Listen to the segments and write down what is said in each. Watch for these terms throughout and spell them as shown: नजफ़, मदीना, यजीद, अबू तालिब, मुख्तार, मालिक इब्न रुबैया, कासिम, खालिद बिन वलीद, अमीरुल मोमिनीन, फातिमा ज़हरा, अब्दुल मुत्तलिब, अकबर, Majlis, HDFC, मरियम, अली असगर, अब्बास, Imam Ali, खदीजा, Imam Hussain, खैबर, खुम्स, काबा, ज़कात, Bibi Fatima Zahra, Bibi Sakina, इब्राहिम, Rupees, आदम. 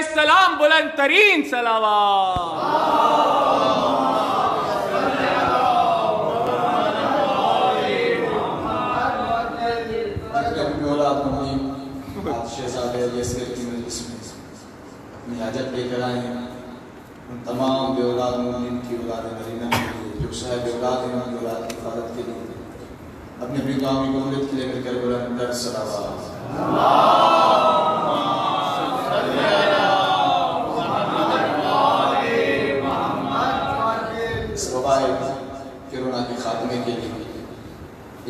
अलैहिस्सलाम बुलंद तरीन सलावत। तमाम बेऔलाद मोमिन की औलाद मदीना जो साहब औलाद इमाम औलाद की हिफाजत के लिए अपने अपनी गाँव की मोहब्बत के लिए मिलकर बुलंद कर सलावत। कोरोना के खात्मे के लिए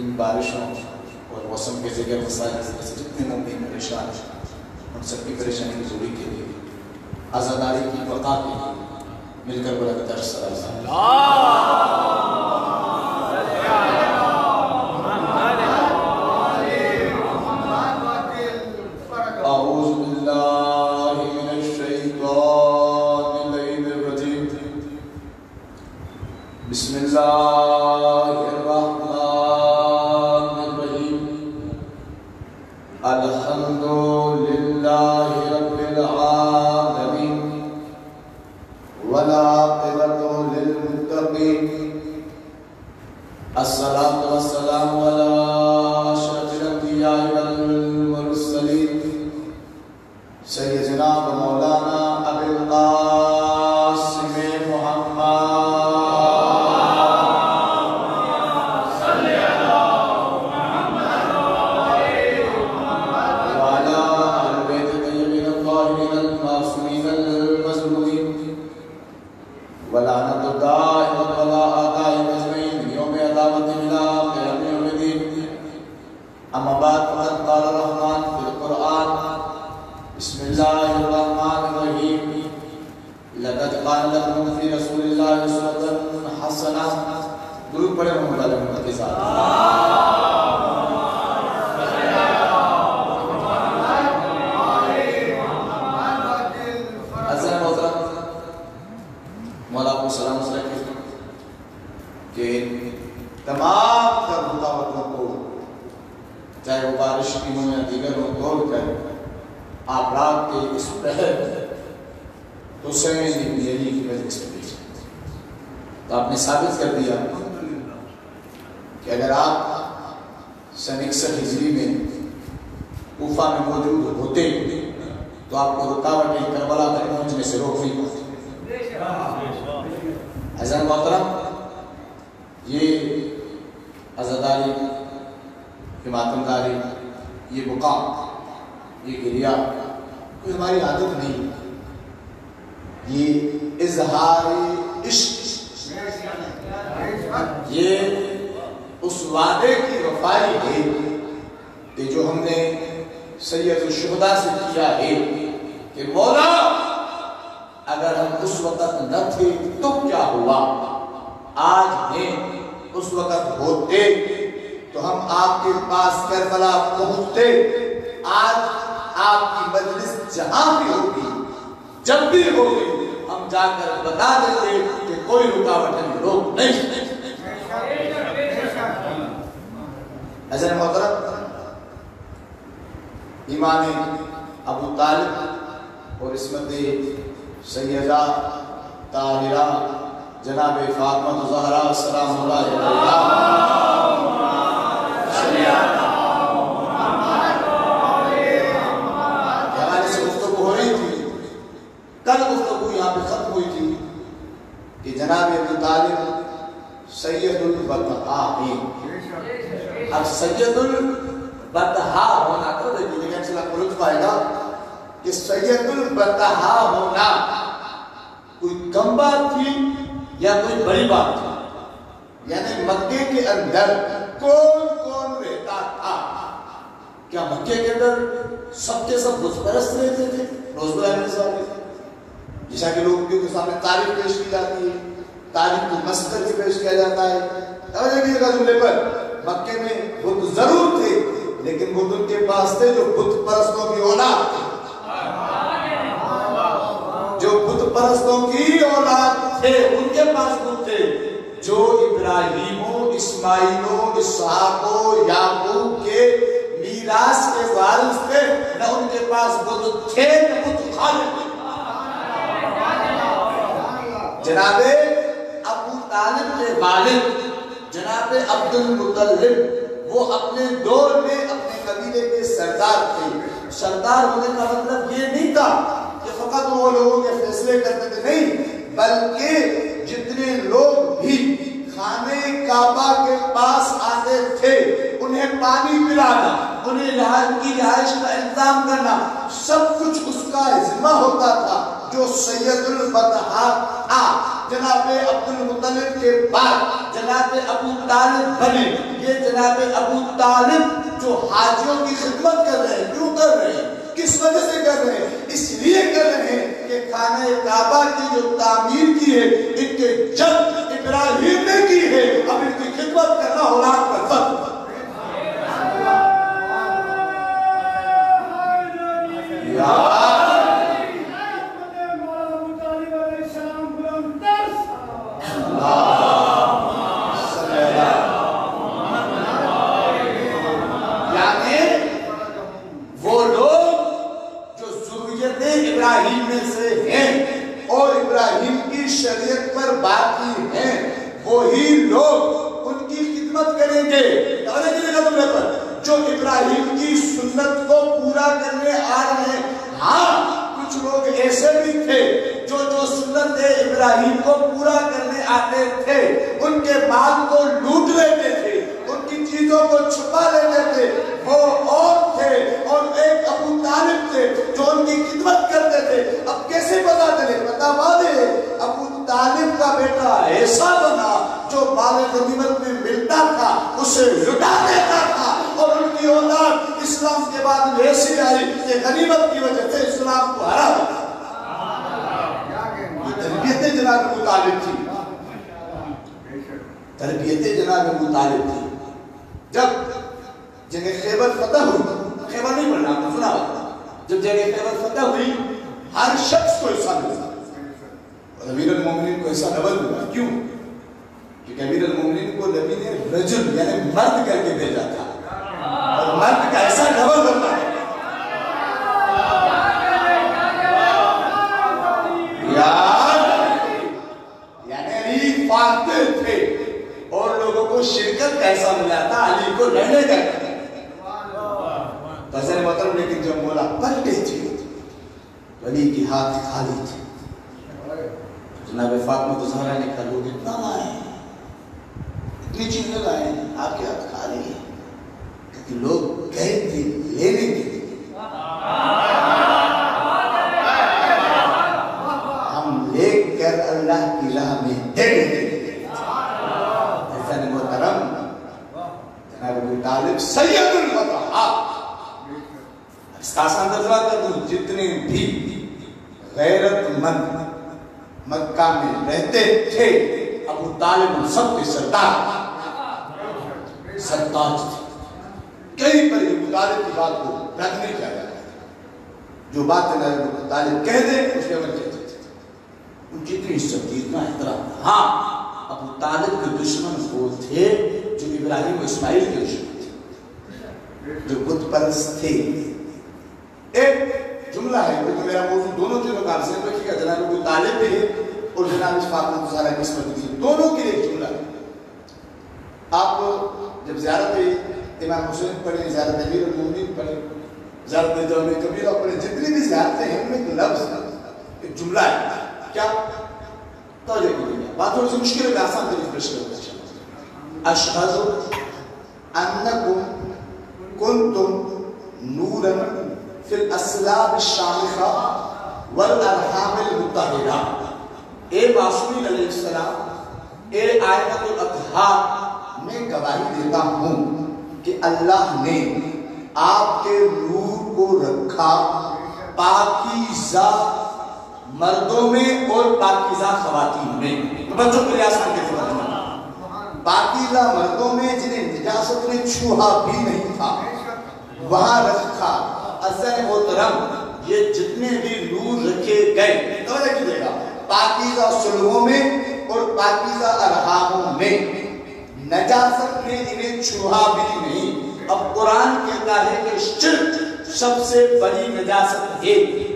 इन बारिशों और मौसम के ज़िक्र मसाइल से जितने मुमकिन परेशान उन सबकी परेशानी की दूरी के लिए आज़ादारी की बका के लिए मिलकर बुलंद कर सलावत। न उनके पास बुद्ध थे न बुद्ध खालिद थे। जनाबे अबू तालिब के वालिद जनाबे अब्दुल मुत्तलिब वो अपने दौर में अपने कबीले के सरदार थे। सरदार होने का मतलब ये नहीं था कि फकत वो लोगों के फैसले करते थे, नहीं, बल्कि जितने लोग भी खाने काबा के पास आते थे उन्हें पानी पिलाना, उन्हें रिहाइश का इंतजाम करना, सब कुछ उसका जिम्मा होता था जो सैयदुल फतहा था। जनाबे अब्दुल मुत्तलिब के बाद जनाबे अबू तालिब बने। ये जनाबे अबू तालिब जो हाजियों की खिदमत कर रहे हैं, क्यों कर रहे हैं, किस वजह से कर रहे हैं? इसलिए कर रहे हैं कि खाने काबा की जो तामीर की है इनके जब इब्राहिम ने की है, अब इनकी खिदमत करना औलाद पर फर्ज। सबसे बड़ी नजासत है।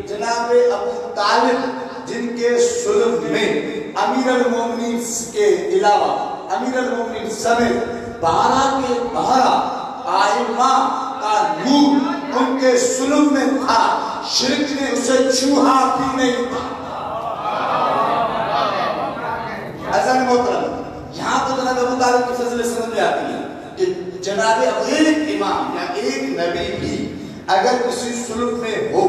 जनाब अबू तालिब जिनके सुलभ में अमीरुल मोमिनीन के अलावा अमीरुल मोमिनीन समेत 12 के 12 आइमा का नूर उनके सुलभ में था, शिर्क ने उसे छुआ भी नहीं था। अज़न मोहतरम, यहाँ तो जनाब अबू तालिब की फज़ीलत समझ में आती है कि जनाब एक इमाम या एक नबी भी अगर किसी सुलभ में हो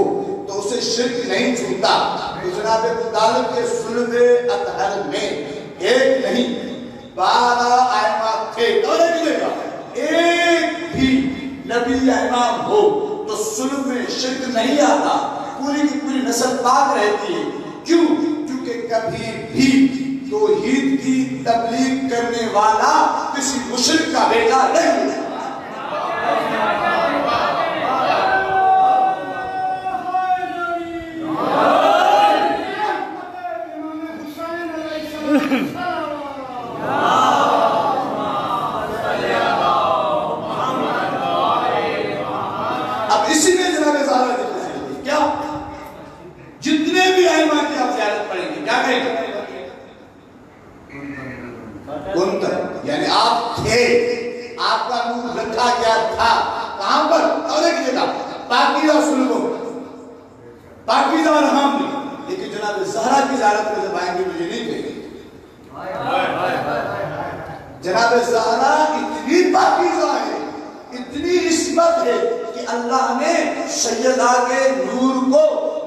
तो उसे शिर्क नहीं छूता। तो जनाब अबू तालिब के सुलभ अतहर में एक नहीं 12 आइमा थे, एक भी नबी या इमाम हो तो सुलभ में शिर्क नहीं आता, पूरी की पूरी नस्ल पाक रहती है। क्यों? क्योंकि कभी भी तौहीद की तबलीग करने वाला किसी मुशरिक का बेटा नहीं है। अब इसी में जनाब ज़हरा की फज़ीलत क्या, जितने भी आइमा की आप ज़ियारत पढ़ेंगे क्या कहेंगे, यानी आप थे, आपका नूर रखा गया था कहां पर, तौरे की जगह पाकीज़ा सुलबों पाकीज़ा और हम। लेकिन जनाब ज़हरा की ज़ियारत में जब आएंगे मुझे नहीं कहेंगे। जनाब ज़हरा इतनी पाकीज़ा है, इतनी इस्मत है कि अल्लाह ने सैयदा के नूर को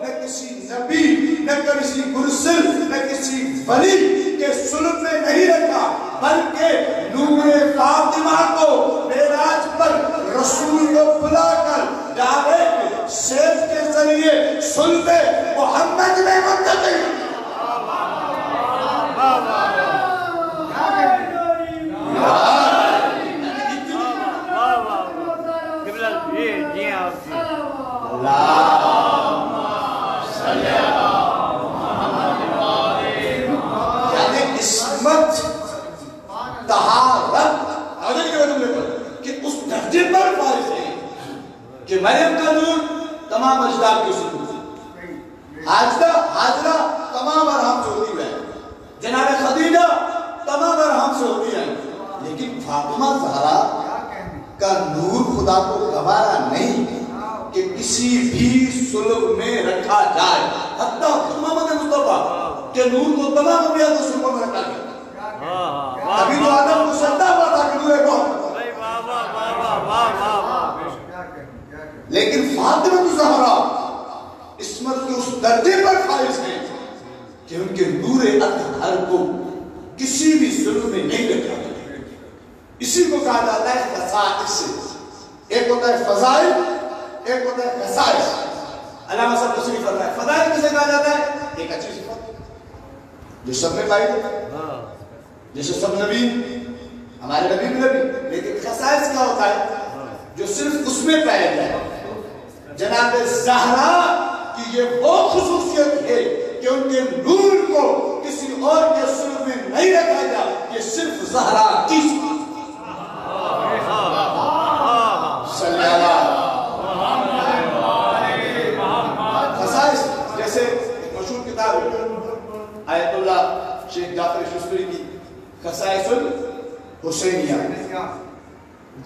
न किसी नबी, न किसी मुरसल, न किसी वली के सुलभ में नहीं रखा, बल्कि नूर फातिमा को मेराज पर रसूल को बुलाकर डायरेक्ट सेफ के जरिए सुल्फ मोहम्मद में मुंतकिल। इस्मत, तहारत कि उस दर्जे पर फाइज है कि मरियम का नूर तमाम अजदाद के सुलूक से, हाजरा तमाम अरहम से होती है, जनाब खदीजा तमाम अरहम से होती है, लेकिन फातिमा ज़हरा का नूर खुदा को गवारा नहीं कि किसी भी सुलभ में रखा जाए। हत्ता मुहम्मद मुस्तफा के नूर को तमाम अम्बिया के सुलभ में रखा गया, तभी तो आदम को सदा पता कि नूर है। लेकिन फातिमा ज़हरा इस्मत के उस दर्जे पर फाइज है कि उनके नूर अतहर को किसी भी सुलभ में नहीं रखा गया। इसी को कहा जाता है खसाइस। एक होता है फजाइल, एक होता है खसाइस। अल्लाह सब कुछ नहीं करता है। फजाइल किसे कहा जाता है? एक अच्छी सिफत जो सब में पाई जाए, जैसे सब नबी, हमारे नबी भी नबी। लेकिन खसाइस क्या होता है? जो सिर्फ उसमें पाया जाए। जनाब ज़हरा की ये वो खुसूसियत है कि उनके नूर को किसी और के सुलभ में नहीं रखा जाए, ये सिर्फ ज़हरा की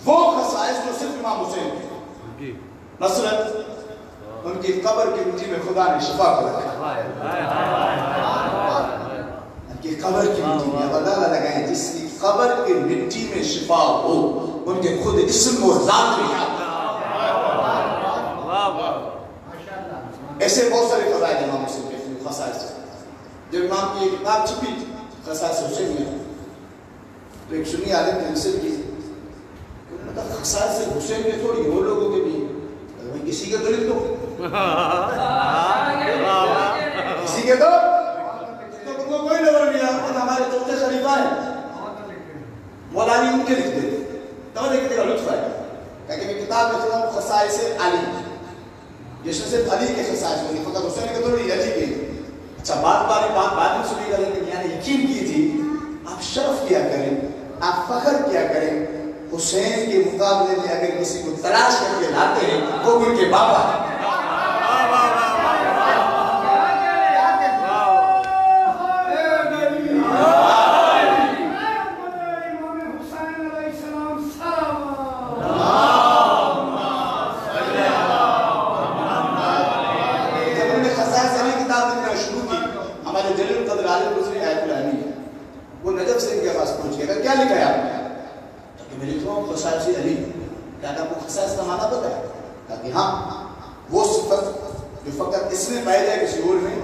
वो खसाइस जो सिर्फ इमाम हुसैन के, मसलन उनकी कब्र की मिट्टी में खुदा ने शिफा को उनकी कब्र की मिट्टी में बदला लगाए, जिसकी कब्र की मिट्टी में शिफा हो, उनके खुद इसम और जात में आता। ऐसे बहुत सारे खसाइस इमाम हुसैन के। खसाइस जब इमाम की एक किताब छपी खसाइस हुसैन में, तो एक सुनी आलिम कैंसिल की खसाइस हुसैन के थोड़ी हो लोगों के भी, तो किसी के तो लिख दो, किसी के तो कोई नंबर नहीं आता। हमारे चौथे शरीफा है मौलानी, उनके लिख देते तो देखते का लुत्फ आएगा। क्योंकि मैं किताब लिख रहा हूँ खसाइस अली, जिसमें सिर्फ अली के खसाइस होगी, फकत हुसैन के थोड़ी अली के। अच्छा, बात सुनेगा, लेकिन यानी यकीन कीजिए, आप शर्फ किया करें, आप फख्र किया करें। हुसैन के मुकाबले में अगर किसी को तलाश करके लाते हैं, वो उनके बाबा है। पूछिएगा क्या लिखा है आपने, ताकि मैं लिख रहा हूँ खसासी अली, ताकि आपको खसास का माना पता है, ताकि हाँ वो सिफत जो फकत इसमें पाई जाए किसी और में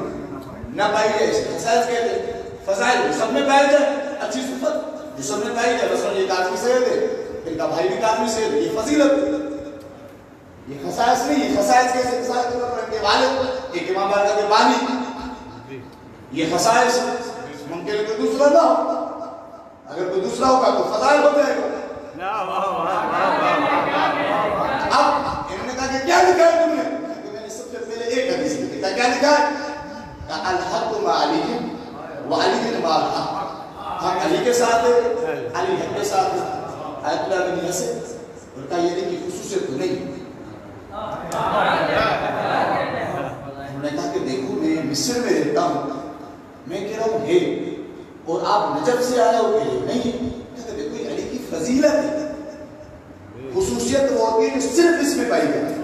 न पाई जाए, इसे खसास कहते हैं। फसाइल सब में पाई जाए, अच्छी सिफत जो सब में पाई जाए, बस ये काफी से दे, इनका भाई भी काफी से, ये फजीलत, ये खसाइस नहीं, ये खसाइस कैसे खसाइस के वालिद एक इमाम बारगाह के बानी, ये खसाइस मुमकिन कोई दूसरा ना हो, अगर कोई दूसरा होगा तो फजाइल हो जाएगा। अब इन्होंने कहा कि क्या लिखा है तुमने, क्योंकि मैंने सबसे पहले एक हदीस लिखी, क्या लिखा है, अल हक़ मा अली व अली मा अल हक़, हम अली के साथ है, अली हक़ के साथ है, अतला बिन से उनका ये नहीं कि खुसूसियत नहीं है। उन्होंने कहा कि देखो मैं मिस्र में रहता हूँ, मैं कह रहा हूँ हे, और आप नजब से आए हो हे नहीं, तो देखो अली की फजीलत है, खुसूसियत वो सिर्फ इसमें पाई जाए,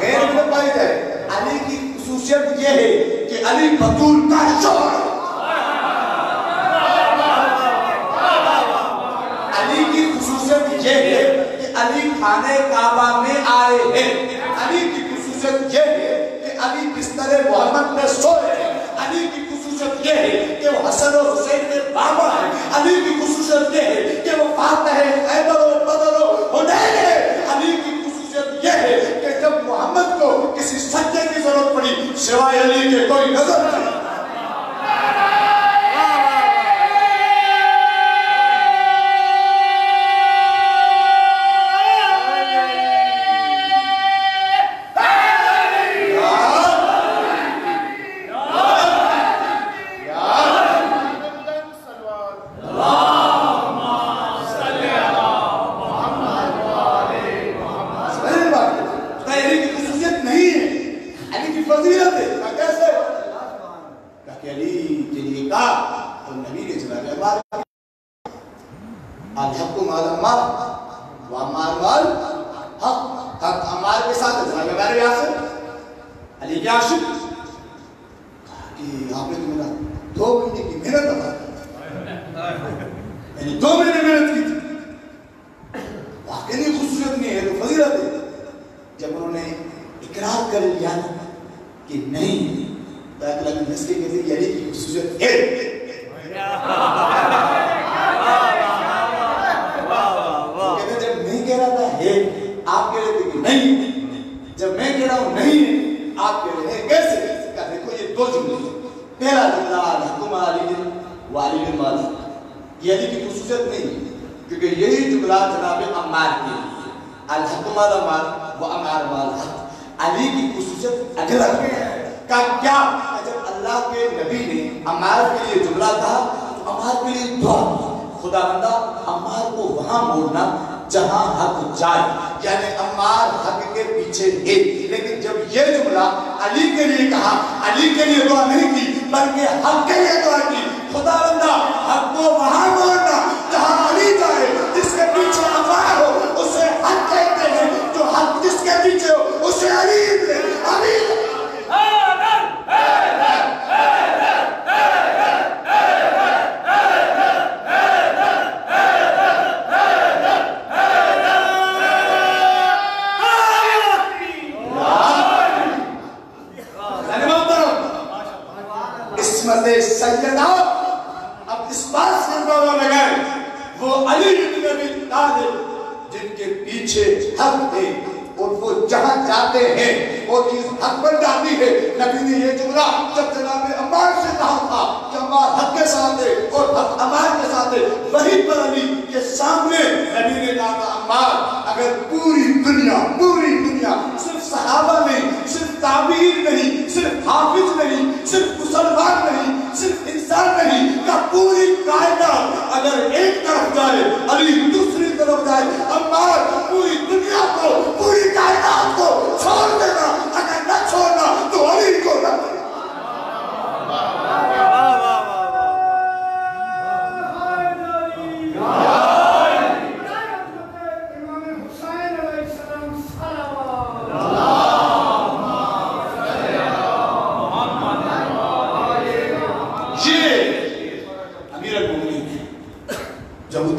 गैर में पाई जाए। अली की खुसूसियत यह है कि अली बतूल का शोहर, अली की खुसूसियत यह है कि अली खाने काबा में आए हैं, अली की खुसूसियत यह है कि अली बिस्तर मोहम्मद में सोए हैं, अली की खुसूसियत यह है कि वो हसन और हुसैन के बाबा हैं, अली की खुसूसियत यह है कि वो फातह खैबर और बदर और हुनैन है, अली की खुसूसियत यह है कि जब मोहम्मद को किसी सज्जे की जरूरत पड़ी सिवाय अली के कोई नजर नहीं।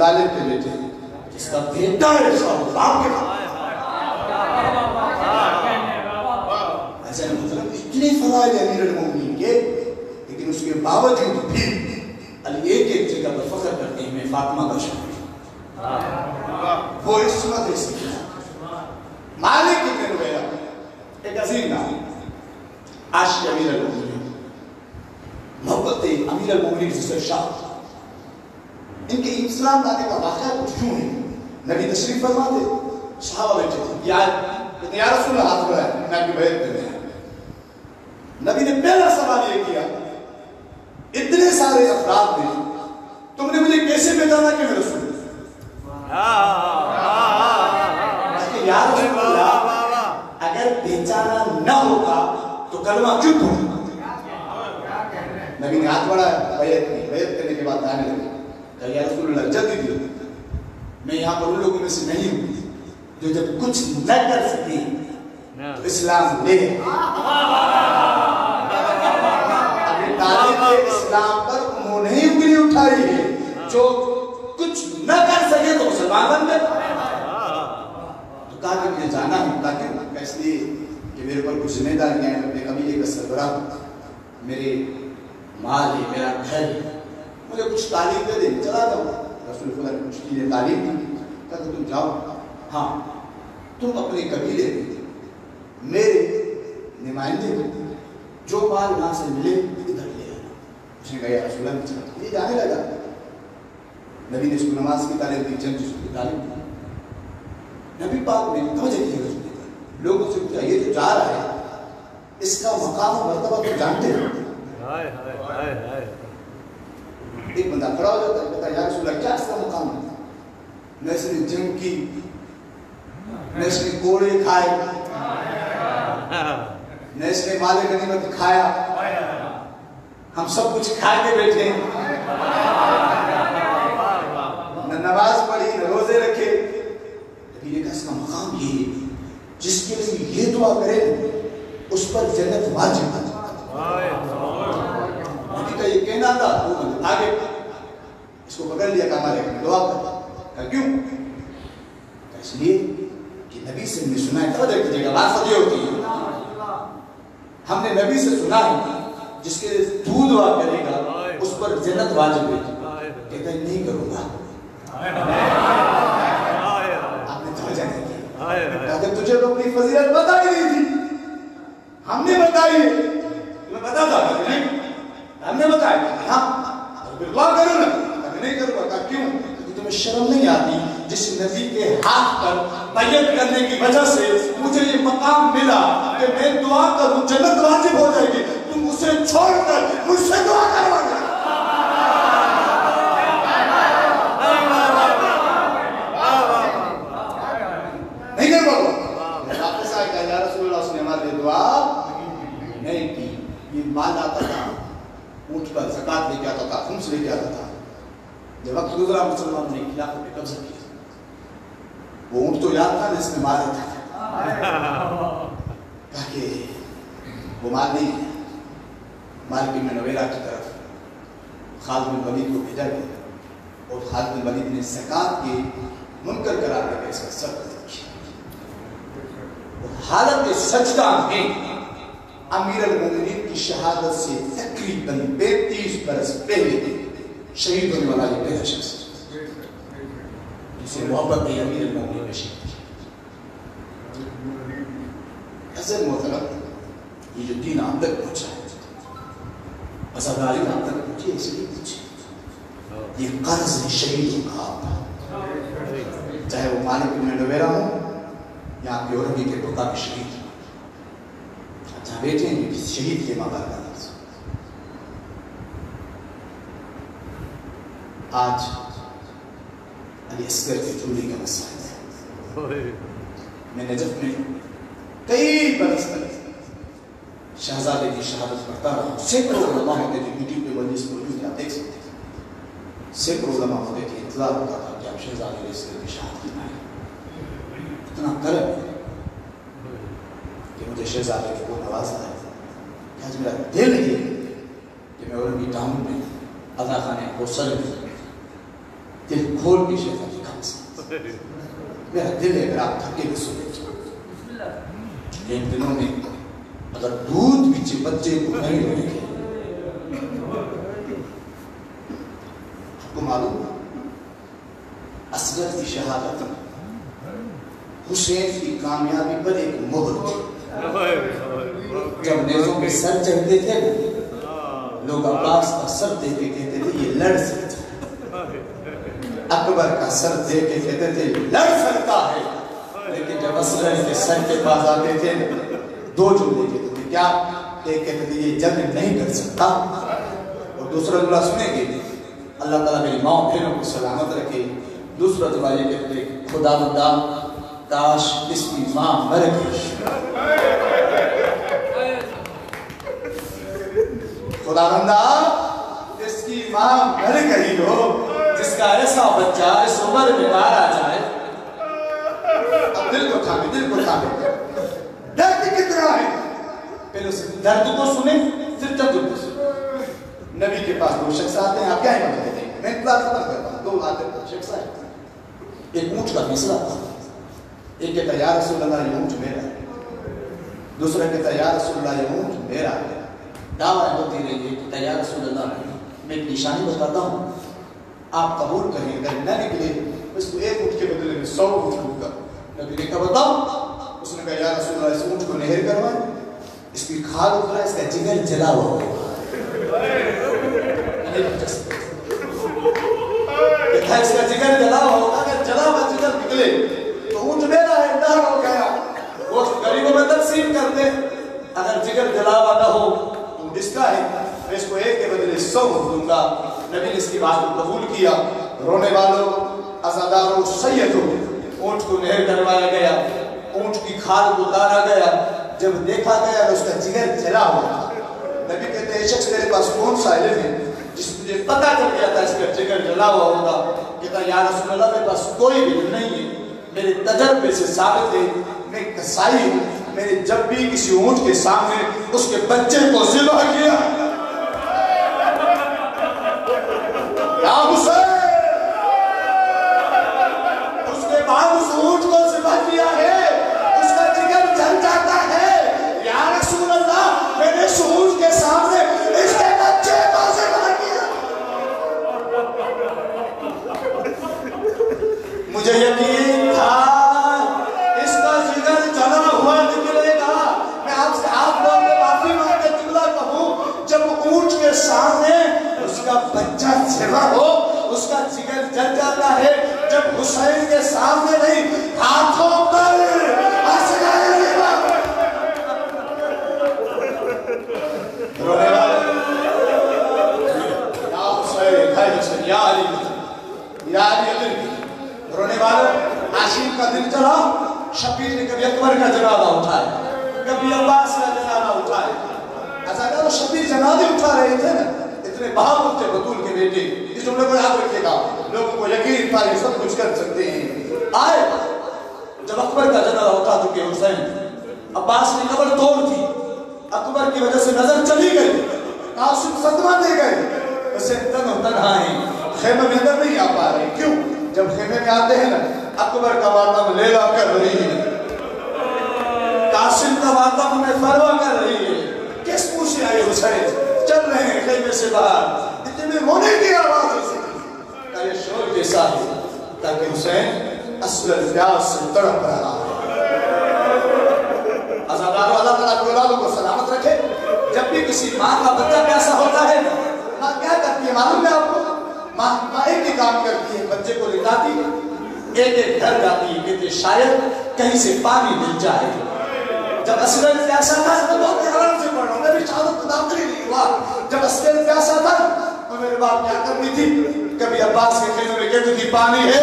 तालिब के बेटे जिसका बेटा है शाहरुख़ के पास ऐसा मतलब इतने फलाए अमीरुल मोमिनीन के, लेकिन उसके बावजूद भी अली एक एक जगह पर फख्र करते हैं मैं फातिमा का शागिर्द, वो इस्मत ए सकीना मालिक इब्न रुबैया एक अजीम नाम आशिक़ अमीरुल मोमिनीन मोहब्बत अमीरुल मोमिनीन से शाह इनके इस्लाम लाने का वाक़ा कुछ यूं है। नबी तशरीफ फरमा थे, सहाबा बैठे थे, या रसूल हाथ बढ़ाया मैं आपकी बैत देते हैं। नबी ने पहला सवाल ये किया इतने सारे अफराद में तुमने मुझे कैसे पहचाना कि मैं रसूल अगर पहचाना न होगा तो कलमा क्यों पढ़ा? नबी ने हाथ बढ़ाया बैत की, बैत करने के बाद आने लगे या रसूलुल्लाह जल्दी दियो मैं यहाँ पर उन लोगों में से नहीं हूँ जो जब कुछ न कर सके तो इस्लाम ले इस्लाम पर उन्होंने उंगली उठाई है, जो कुछ न कर सके तो मुसलमान बन गए। तो कहा कि मुझे जाना है ताकि इसलिए कि मेरे ऊपर कुछ जिम्मेदारियाँ हैं, मैं कभी एक सरबराह हूँ, मेरे माल है, मेरा घर है, मुझे कुछ तालीम दे दे चला जाओ। रसूल खुदा ने कुछ की तालीम दी, कहा तुम जाओ, हाँ तुम अपने कबीले मेरे नुमाइंदे जो बाल वहाँ से मिले इधर ले आना। उसने कहा रसूल अल्लाह ये जाने लगा। नबी ने इसको नमाज की तालीम दी, जंग की तालीम दी। नबी पाक ने तवज्जो दी, लोगों से पूछा ये जो जा रहा है इसका मकाम मरतबा तो जानते हैं। एक बंदा खड़ा हो जाता है, पता यार रसूल अल्लाह क्या इसका मुकाम है, न इसने जंग की न इसने कोड़े खाए न इसने माले गनीमत खाया, हम सब कुछ खा के बैठे न नमाज पढ़ी न रोजे रखे। नबी ने कहा इसका मुकाम ये जिसके लिए ये दुआ करे उस पर जन्नत वाजिब है। ये कहना था आगे इसको पकड़ लिया, कहा दुआ कर, क्यों? इसलिए कि नबी से हमने सुना है, बात सत्य होती है, हमने नबी से सुना है जिसके तू दुआ करेगा उस पर जन्नत वाजिब है। कहता नहीं करूंगा, आपने तवज्जो नहीं की, तुझे तो अपनी फजीलत बताई नहीं थी, हमने बताई, मैं बता था हमने बताया हाँ दुआ करो ना, नहीं करूँगा, क्यों? क्योंकि तुम्हें शर्म नहीं आती जिस नबी के हाथ पर बैयत करने की वजह से मुझे ये मकाम मिला कि मैं दुआ करूँ जन्नत वाजिब हो जाएगी, तुम उसे छोड़कर मुझसे दुआ करवाना। नहीं कर पाऊंगा वापस आया या रसूलल्लाह, उसने हमारे दुआ नहीं की। ये माल आता था ऊँट पर ज़कात लेके आता था, खुम्स लेके आता था, जब वक्त गुजरा मुसलमान ने खिलाफत पे कब्जा किया। वो ऊँट तो याद था ना, इसने मारा था, कहा कि वो मार नहीं है, मार के मैं नवेरा की तरफ खालिद बिन वलीद को भेजा गया और खालिद बिन वलीद ने ज़कात के मुनकर करार देकर इसका सर कट किया। हालत सजदा में अमीरुल मोमिनीन की शहादत से तकरीबन 35 बरस पहले शहीद होने वाला ये पहला शख्स जिसे मोहब्बत में अमीरुल मोमिनीन ने शहीद किया। ऐसे मतलब ये जो दिन आप तक पहुँचा है, असादारी आप तक पहुँचे इसलिए पहुँचे, ये कर्ज है शहीदों का आप, चाहे वो मालिक इब्न रुबैया हो या आप योरगी के टोका के शहीद बेटे हैं शहीद के माँ बाप का। आज अली असगर के चूल्हे का मसला है, मैंने नजफ़ में कई बरस तक शहजादे की शहादत पढ़ता रहा, सैकड़ों उलमा होते थे, यूट्यूब पे मजलिस मौजूद है आप देख सकते थे, सैकड़ों उलमा होते थे, इंतजार होता था कि आप शहजादे अली असगर की शहादत मनाएं। इतना गर्व मुझे शहजादे को नवाजा है, आज मेरा दिल ये कि मैं उनकी टाउन में अदा खाने को सर दिल खोल के शैतान का सांस, मेरा दिल है रात थके में सोने जाऊं। इन दिनों में अगर दूध बीच बच्चे को नहीं मिले, आपको मालूम असगर की शहादत हुसैन की कामयाबी पर एक मोहर थी। जब नेज़ों में सर चढ़ते थे लोग अब्बास का सर दे के कहते थे ये लड़ सकता है, अकबर का सर दे के कहते थे लड़ सकता है, लेकिन जब असगर के सर के पास आते थे दो जुमले कहते थे, क्या एक कहते थे ये जंग नहीं कर सकता और दूसरा जुमला सुनेंगे अल्लाह ताला मेरी माँ बहनों को सलामत रखे, दूसरा जुमला ये कहते थे खुदा बंदा काश इसकी माँ मर गई, खुदा बंदा इसकी माँ मर गई हो, जिसका ऐसा बच्चा इस उम्र में बाहर आ जाए। अब दिल को थामे दर्द कितना है, पहले उस दर्द को सुने फिर तजुर्बे को सुने। नबी के पास दो शख्स आते हैं, आप क्या है मैं इंतजार खत्म करता हूँ, दो आते हैं शख्स आए, एक ऊंट का मिसरा था, एक कहता या रसूलल्लाह ये ऊँट मेरा, दूसरा कहता या रसूलल्लाह ये ऊँट मेरा, दावा होती रही है या रसूलल्लाह मैं एक निशानी बताता हूँ आप कबूल करें, अगर न निकले उसको एक ऊँट के बदले में 100 ऊँट लूँगा। नबी ने कहा बताओ, उसने कहा या रसूलल्लाह इस ऊँट को नहर करवाए, इसकी खाद उतरा, इसका जिगर जला हुआ होगा, इसका जिगर जला होगा, अगर जला हुआ जिगर निकले मेरा है हो गया गोश्त गरीबों में तकसीम करते, अगर जिगर जलावा न हो तो इसका है मैं इसको एक के बदले 100 दूंगा। नबी ने इसकी बात को कबूल किया। रोने वालों अजादारों सैयदों ऊँट को नहर करवाया गया, ऊँट की खाल को उतारा गया, जब देखा गया तो उसका जिगर जला हुआ। नबी कहते शख्स मेरे पास कौन सा इल्म है जिस मुझे पता चल गया था इसका जिगर जला हुआ होगा। कहता या रसूलल्लाह मेरे पास कोई इल्म नहीं है, मेरे तजर्बे से साबित है मैं कसाई हूँ, मैंने जब भी किसी ऊँट के सामने उसके बच्चे को ज़िबह किया या हुसैन, उसके बाद उस ऊँट को ज़िबह किया है, उसका जिगर जल जाता है। या रसूल अल्लाह मैंने उस ऊँट के सामने इसके बच्चे को ज़िबह किया, मुझे यकीन इसका जिगर जला हुआ निकलेगा। मैं आपसे आप लोगों से माफी मांगकर जुमला कहूँ, जब ऊँट के सामने उसका बच्चा सेवा हो उसका जिगर जल जाता है, जब हुसैन के सामने नहीं हाथों पर रोने वाले आशिक का दिल जला। शबीर ने कभी अकबर का जनाजा उठाया, कभी अब्बास का जनाजा उठाया, ऐसा शबीर जनाजे उठा रहे थे ना, इतने बहादुर थे बतूल के बेटे। इस जुमले को याद रखिएगा, लोगों को यकीन था ये सब कुछ कर सकते हैं। आए जब अकबर का जनाजा उठा चुके हुसैन, अब्बास ने कब्र तोड़ दी, अकबर की वजह से नजर चली गई, कासिम सदमा दे गए, हुसैन तन तनहा है, खेमे में अंदर नहीं आ पा रहे। क्यों? जब खेमे में आते हैं ना अकबर का वाताम लेला कर रही है, कासिम का वाताम में फरवा कर रही है, किस मुँह से आए हुसैन चल रहे हैं खेमे से बाहर, इतने रोने की आवाज करे शोर के साथ, ताकि हुसैन असल प्यास से तड़प रहा है। अजादार वाला तलाक को सलामत रखे। जब भी किसी माँ का बच्चा प्यासा होता है माँ क्या करती है मालूम है आपको? माँ एक ही काम करती है, बच्चे को लिटाती है, एक एक घर जाती है, कहते शायद कहीं से पानी मिल जाए। जब असगर प्यासा था तो बहुत आराम से पढ़ रहा हूँ, मेरी शादत खत्म नहीं हुआ। जब असगर प्यासा था तो मेरे बाप क्या करती थी, कभी अब्बास के खेमे में कहती थी पानी है,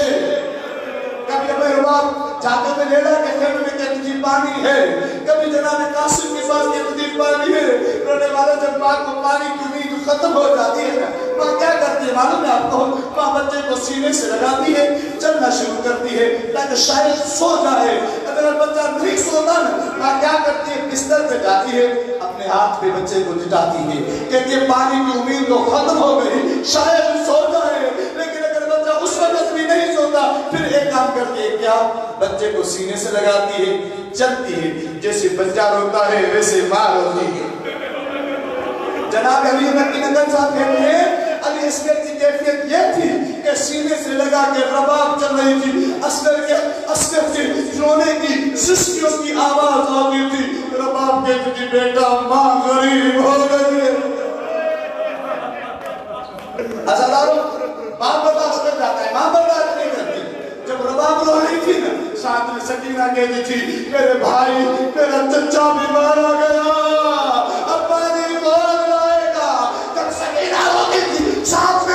कभी मेरे बाप जाकर में लेला के खेमे में कहती थी पानी है, कभी जनाब कासिम के पास कहती थी पानी है। रोने वाला जब माँ को पानी की उम्मीद खत्म हो जाती है, माँ क्या करती है मालूम है आपको? माँ बच्चे को सीने से लगाती है, चलना शुरू करती है, ताकि शायद सो जाए। अगर बच्चा नहीं सोता ना माँ क्या करती है बिस्तर पे जाती है, अपने हाथ पे बच्चे को लिटाती है, कहती है पानी की उम्मीद तो खत्म हो गई, शायद सो जाए। लेकिन अगर बच्चा उस वक्त भी होता। फिर एक काम करती है क्या, बच्चे को सीने से लगाती है, चलती है, जैसे बच्चा रोता है वैसे माँ रोती है। जनाब अली नंदन साहब कहते हैं अली असगर की कैफियत ये थी के सीने से लगा के रबाब चल रही थी, असगर के रोने की सिस्कियों की आवाज आती थी, रबाब कहती थी बेटा माँ गरीब हो गई है। हजारों बाप बर्दाश्त कर जाता है, माँ बर्दाश्त नहीं करती। जब रबाब रो रही थी ना, साथ में सकीना कहती थी मेरे भाई मेरा चचा बीमार हो गया, अब्बा नहीं कौन लाएगा। जब सकीना रोती थी साथ में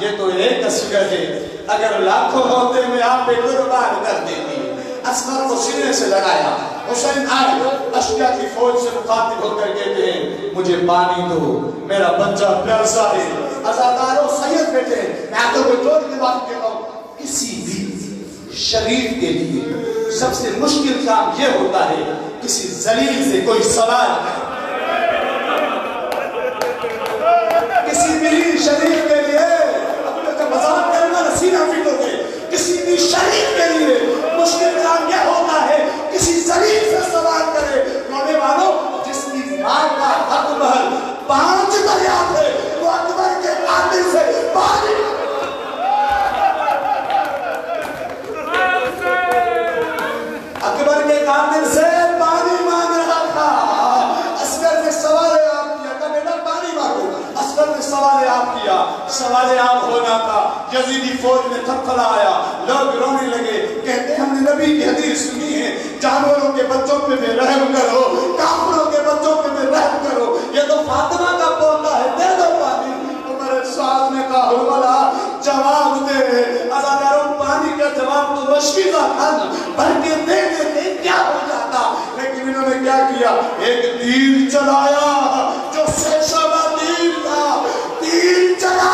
ये तो एक असगर है, अगर लाखों होते में आप पे कुर्बान कर देती। असगर को सीने से लगाया, हुसैन आए अशकिया की फौज से मुखातिब होकर कहते हैं मुझे पानी दो, मेरा बच्चा प्यासा है। अजादारों सैयद बैठे हैं, मैं तो कोई जोर की बात कहता हूँ, किसी भी शरीफ के लिए सबसे मुश्किल काम यह होता है किसी जलील से कोई सवाल करें। किसी भी शरीफ के लिए अपने का मजाक करना सीना फिट हो गए। किसी भी शरीफ के लिए मुश्किल काम क्या होता है, किसी शरीफ से सवाल करे। रोने वालों, जिसकी माँ का हक महल 5 दरिया है, वो अकबर के आदि से पानी। अकबर के आदि से पानी मांग रहा था, असगर ने सवाल आप किया था बेटा पानी मांगो। असगर ने सवाल आप किया, सवाल आप होना था। यजीदी फौज में थपथपा आया, लोग रोने लगे, कहते हमने नबी की हदीस सुनी है जानवरों के बच्चों पे भी रहम करो, काफिरों के बच्चों पे भी रहम करो। ये तो फातिमा का पोता है, दे दो पानी। उमर साहब ने कहा हुला जवाब दे। अजादारों, पानी का जवाब तो मुश्किल था, बल्कि दे देते क्या हो जाता, लेकिन इन्होंने क्या किया, एक तीर चलाया जो शेषा का तीर था, तीर चला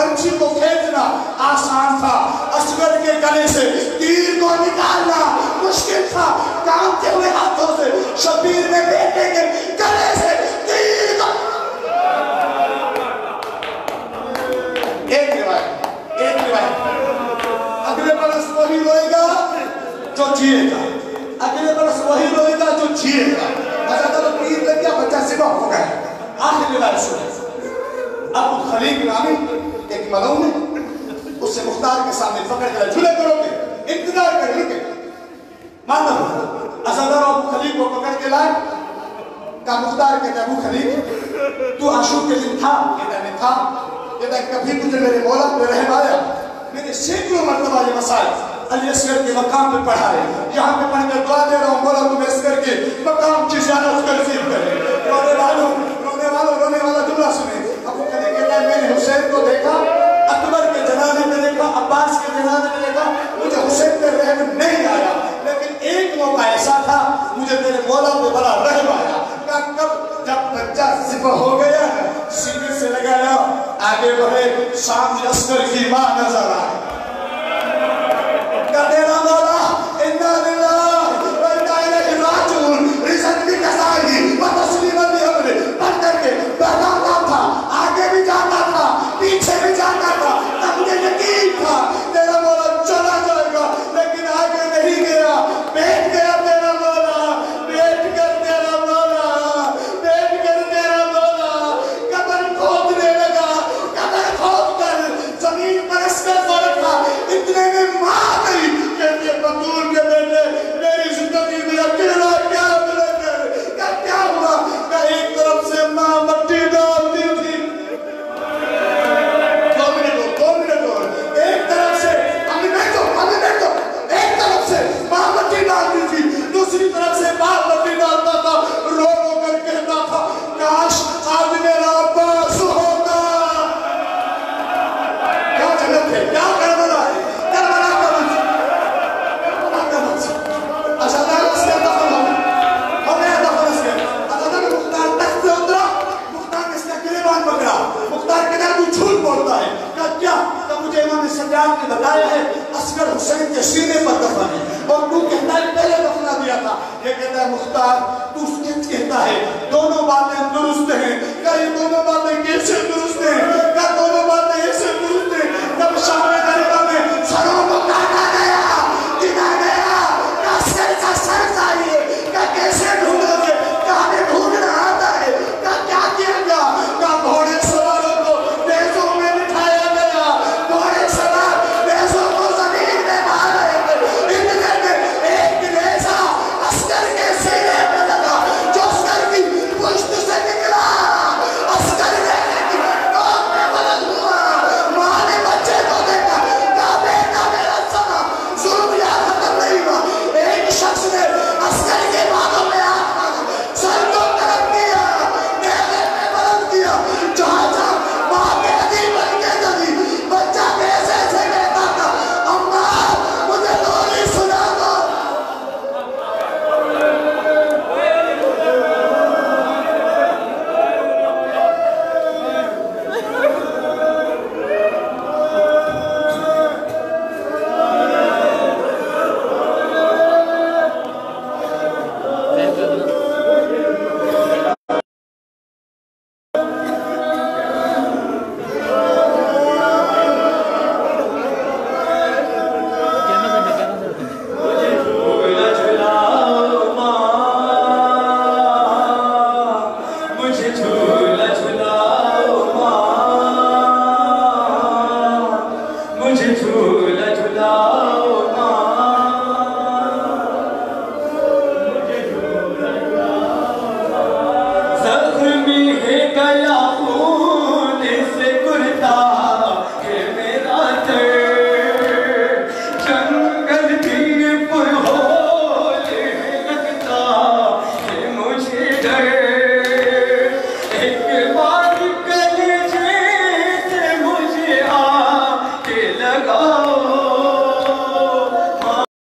पर्ची को खेचना आसान था, असगर के गले से तीर को निकालना मुश्किल था। कांपते हुए हाथों से शबीर में बेटे के गले से तीर को, एक रिवायत अगले बरस वही रोएगा जो जिएगा, अगले बरस वही रोएगा जो जिएगा। अगर तीर लग गया बच्चा सिवा हो गया। आखिरी बार सुने, अब खलीक नामी एक मलूम है, उससे मुख्तार के सामने पकड़ कर झूले करोगे, इंतजार कर रुके। मातम असगर अबू खलीक को पकड़ के लाए, का मुख्तार कहता अबू खलीक तू आशूर के दिन था? कहता मैं था। कहता कभी तुझे मेरे मौला पे रहम आया? मैंने सैकड़ों मरतबा ये मसाइल अली असगर के मकाम पे पढ़ा है, यहाँ पे पढ़कर दुआ दे रहा हूँ मौला तुम्हें असगर के मकाम की ज़ियारत नसीब करे। रोने वाला जुमला सुने, मैंने हुसैन को देखा, अकबर के जनाजे में देखा, अब्बास के जनाजे में देखा, मुझे हुसैन पे रहम नहीं आया, लेकिन एक मौका ऐसा था मुझे तेरे मौला पे बड़ा रहम आया। कब? जब बच्चा ज़िबह हो गया, सीने से लगाया, आगे बढ़े, शाम असगर की माँ नजर आए। ये कहता है मुख्तार तू सच कहता है, दोनों बातें दुरुस्त हैं। कहीं दोनों बातें कैसे दुरुस्त हैं?